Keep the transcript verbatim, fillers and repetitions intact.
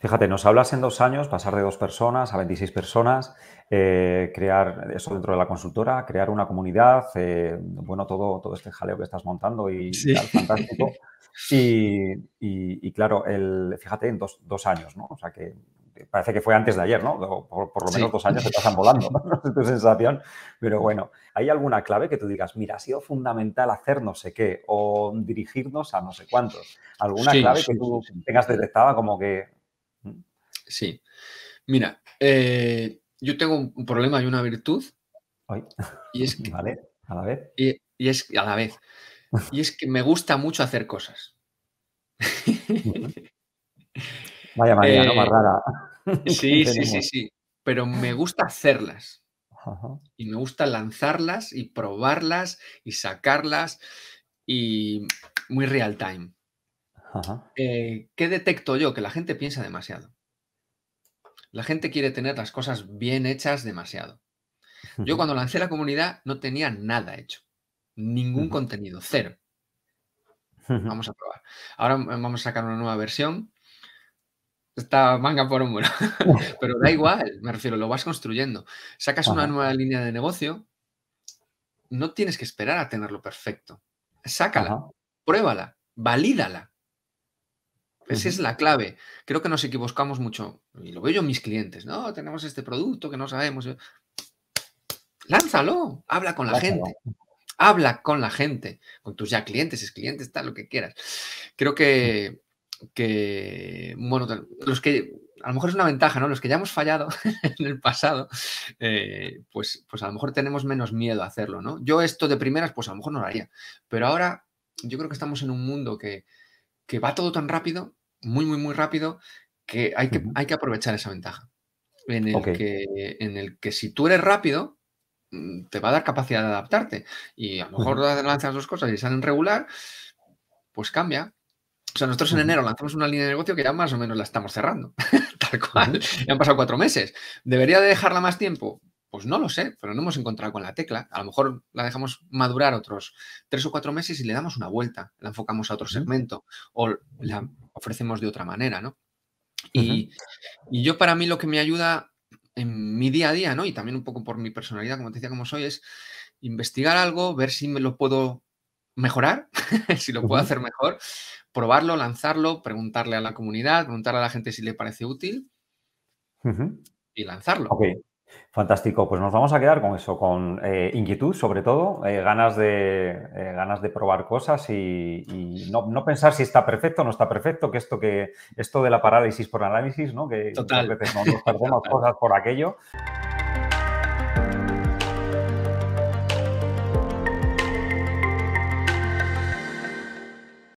Fíjate, nos hablas en dos años, pasar de dos personas a veintiséis personas, eh, crear eso dentro de la consultora, crear una comunidad, eh, bueno, todo, todo este jaleo que estás montando y sí. tal, fantástico. Y, y, y claro, el, fíjate, en dos, dos años, ¿no? O sea que parece que fue antes de ayer, ¿no? Por, por lo menos sí. dos años se pasan volando, ¿no? Es tu sensación. Pero bueno, ¿hay alguna clave que tú digas, mira, ha sido fundamental hacer no sé qué o dirigirnos a no sé cuántos? ¿Alguna sí, clave sí, que tú sí. tengas detectada como que...? Sí. Mira, eh, yo tengo un problema y una virtud. Ay. Y es que, vale, a la vez. Y, y es a la vez. Y es que me gusta mucho hacer cosas. Vaya manía, eh, no más rara. Sí, sí, sí, sí. Pero me gusta hacerlas. Ajá. Y me gusta lanzarlas y probarlas y sacarlas y muy real time. Ajá. Eh, ¿Qué detecto yo? Que la gente piensa demasiado. La gente quiere tener las cosas bien hechas demasiado. Yo cuando lancé la comunidad no tenía nada hecho. Ningún uh-huh. contenido, cero. Uh-huh. Vamos a probar. Ahora vamos a sacar una nueva versión. Está manga por hombro. Pero da igual, me refiero, lo vas construyendo. Sacas uh-huh. una nueva línea de negocio. No tienes que esperar a tenerlo perfecto. Sácala, uh-huh. pruébala, valídala. Esa es la clave. Creo que nos equivocamos mucho. Y lo veo yo en mis clientes. No, tenemos este producto que no sabemos. Lánzalo. Habla con la Lánzalo. gente. Habla con la gente. Con tus ya clientes, es clientes, tal, lo que quieras. Creo que, que... Bueno, los que... A lo mejor es una ventaja, ¿no? Los que ya hemos fallado en el pasado, eh, pues, pues a lo mejor tenemos menos miedo a hacerlo, ¿no? Yo esto de primeras, pues a lo mejor no lo haría. Pero ahora yo creo que estamos en un mundo que, que va todo tan rápido... muy, muy, muy rápido, que hay que, uh-huh. hay que aprovechar esa ventaja. En el, okay. que, en el que si tú eres rápido, te va a dar capacidad de adaptarte. Y a lo mejor uh-huh. lanzas dos cosas y salen regular, pues cambia. O sea, nosotros uh-huh. en enero lanzamos una línea de negocio que ya más o menos la estamos cerrando. Tal cual. Uh-huh. Ya han pasado cuatro meses. ¿Debería de dejarla más tiempo? Pues no lo sé, pero no hemos encontrado con la tecla. A lo mejor la dejamos madurar otros tres o cuatro meses y le damos una vuelta. La enfocamos a otro segmento o la ofrecemos de otra manera, ¿no? Y, uh-huh. y yo, para mí, lo que me ayuda en mi día a día, ¿no? Y también un poco por mi personalidad, como te decía, como soy, es investigar algo, ver si me lo puedo mejorar, si lo puedo hacer mejor, probarlo, lanzarlo, preguntarle a la comunidad, preguntarle a la gente si le parece útil uh-huh. y lanzarlo. Okay. Fantástico, pues nos vamos a quedar con eso, con eh, inquietud sobre todo, eh, ganas, de, eh, ganas de probar cosas y, y no, no pensar si está perfecto o no está perfecto, que esto, que, esto de la parálisis por análisis, ¿no? Que Total. Muchas veces no nos perdemos cosas por aquello.